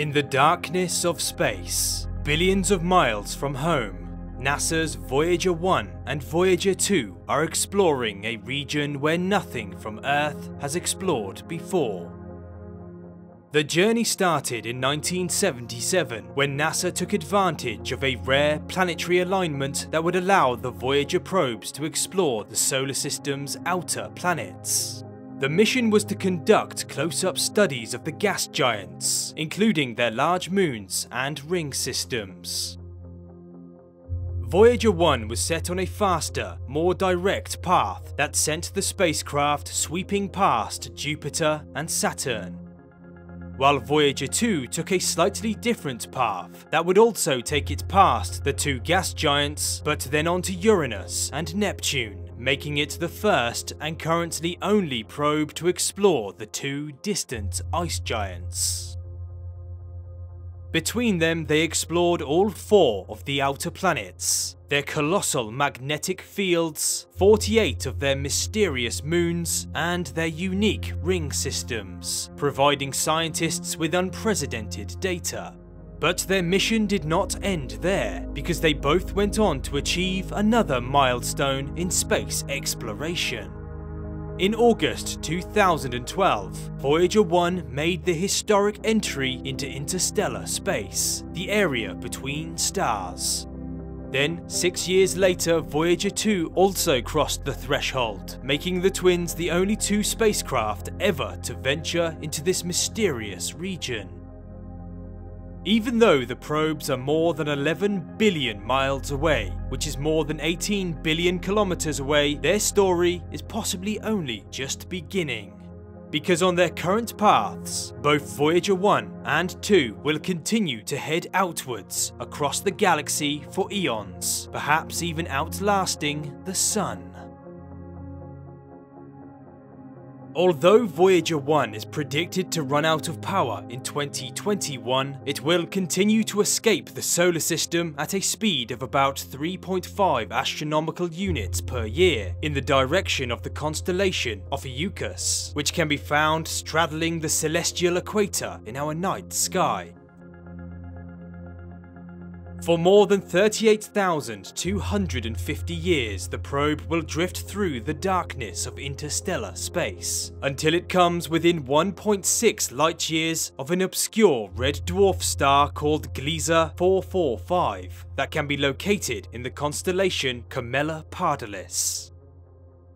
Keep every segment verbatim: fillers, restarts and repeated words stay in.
In the darkness of space, billions of miles from home, NASA's Voyager one and Voyager two are exploring a region where nothing from Earth has explored before. The journey started in nineteen seventy-seven when NASA took advantage of a rare planetary alignment that would allow the Voyager probes to explore the solar system's outer planets. The mission was to conduct close-up studies of the gas giants, including their large moons and ring systems. Voyager one was set on a faster, more direct path that sent the spacecraft sweeping past Jupiter and Saturn, while Voyager two took a slightly different path that would also take it past the two gas giants, but then onto Uranus and Neptune, making it the first and currently only probe to explore the two distant ice giants. Between them, they explored all four of the outer planets, their colossal magnetic fields, forty-eight of their mysterious moons, and their unique ring systems, providing scientists with unprecedented data. But their mission did not end there, because they both went on to achieve another milestone in space exploration. In August two thousand twelve, Voyager one made the historic entry into interstellar space, the area between stars. Then, six years later, Voyager two also crossed the threshold, making the twins the only two spacecraft ever to venture into this mysterious region. Even though the probes are more than eleven billion miles away, which is more than eighteen billion kilometers away, their story is possibly only just beginning. Because on their current paths, both Voyager one and two will continue to head outwards across the galaxy for eons, perhaps even outlasting the Sun. Although Voyager one is predicted to run out of power in twenty twenty-one, it will continue to escape the solar system at a speed of about three point five astronomical units per year in the direction of the constellation Ophiuchus, which can be found straddling the celestial equator in our night sky. For more than thirty-eight thousand two hundred fifty years, the probe will drift through the darkness of interstellar space, until it comes within one point six light-years of an obscure red dwarf star called Gliese four forty-five, that can be located in the constellation Camelopardalis.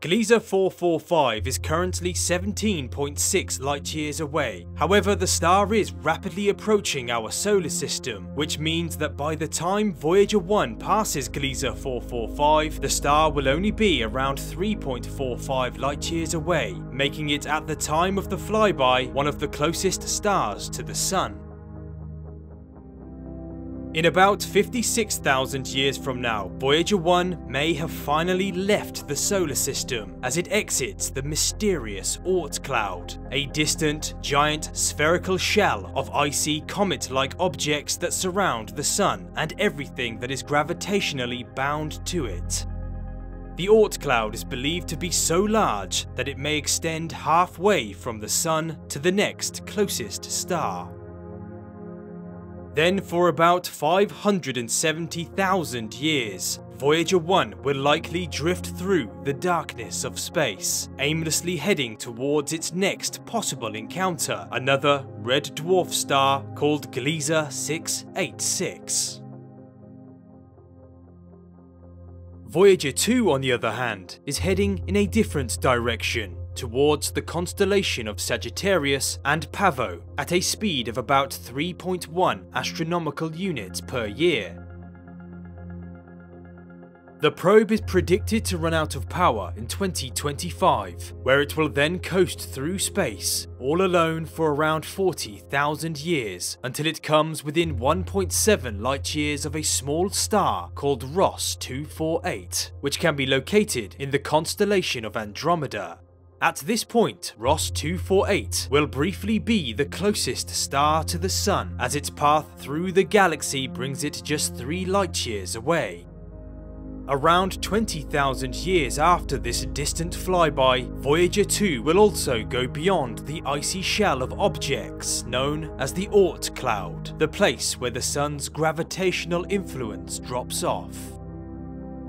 Gliese four forty-five is currently seventeen point six light-years away. However, the star is rapidly approaching our solar system, which means that by the time Voyager one passes Gliese four forty-five, the star will only be around three point four five light-years away, making it at the time of the flyby one of the closest stars to the Sun. In about fifty-six thousand years from now, Voyager one may have finally left the solar system as it exits the mysterious Oort Cloud, a distant, giant, spherical shell of icy, comet-like objects that surround the Sun and everything that is gravitationally bound to it. The Oort Cloud is believed to be so large that it may extend halfway from the Sun to the next closest star. Then for about five hundred seventy thousand years, Voyager one will likely drift through the darkness of space, aimlessly heading towards its next possible encounter, another red dwarf star called Gliese six eighty-six. Voyager two, on the other hand, is heading in a different direction, towards the constellation of Sagittarius and Pavo at a speed of about three point one astronomical units per year. The probe is predicted to run out of power in twenty twenty-five, where it will then coast through space, all alone for around forty thousand years, until it comes within one point seven light-years of a small star called Ross two forty-eight, which can be located in the constellation of Andromeda. At this point, Ross two forty-eight will briefly be the closest star to the Sun, as its path through the galaxy brings it just three light-years away. Around twenty thousand years after this distant flyby, Voyager two will also go beyond the icy shell of objects known as the Oort Cloud, the place where the sun's gravitational influence drops off.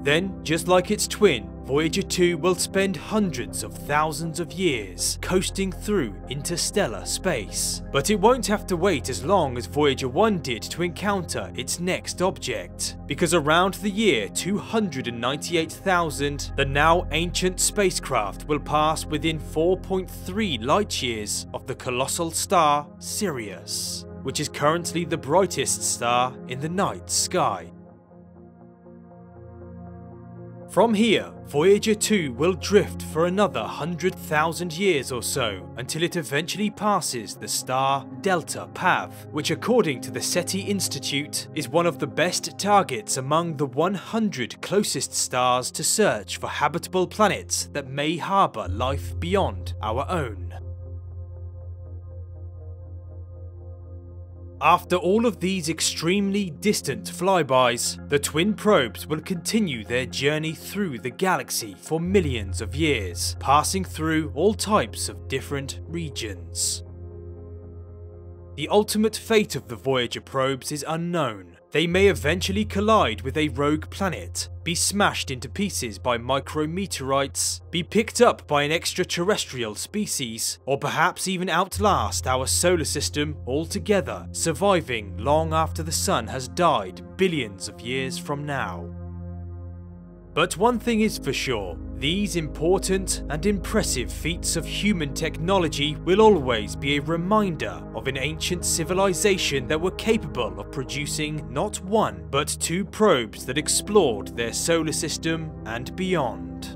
Then, just like its twin, Voyager two will spend hundreds of thousands of years coasting through interstellar space. But it won't have to wait as long as Voyager one did to encounter its next object, because around the year two hundred ninety-eight thousand, the now ancient spacecraft will pass within four point three light years of the colossal star Sirius, which is currently the brightest star in the night sky. From here, Voyager two will drift for another one hundred thousand years or so, until it eventually passes the star Delta Pav, which according to the SETI Institute is one of the best targets among the one hundred closest stars to search for habitable planets that may harbour life beyond our own. After all of these extremely distant flybys, the twin probes will continue their journey through the galaxy for millions of years, passing through all types of different regions. The ultimate fate of the Voyager probes is unknown. They may eventually collide with a rogue planet, be smashed into pieces by micrometeorites, be picked up by an extraterrestrial species, or perhaps even outlast our solar system altogether, surviving long after the sun has died billions of years from now. But one thing is for sure, these important and impressive feats of human technology will always be a reminder of an ancient civilization that were capable of producing not one, but two probes that explored their solar system and beyond.